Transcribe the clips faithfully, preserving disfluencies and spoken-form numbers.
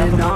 An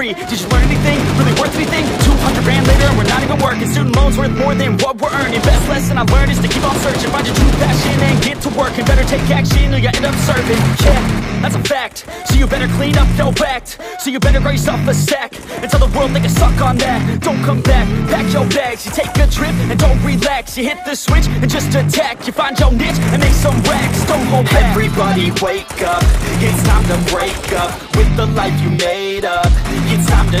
Did you learn anything? Really worth anything? two hundred grand later and we're not even working. Student loans worth more than what we're earning. Best lesson I learned is to keep on searching, find your true passion and get to work. And better take action or you end up serving. Yeah, that's a fact. So you better clean up your act, so you better grow yourself a sack and tell the world they can suck on that. Don't come back, pack your bags. You take a trip and don't relax. You hit the switch and just attack. You find your niche and make some racks. Don't hold back. Everybody wake up, it's time to break up with the life you made up. It's time to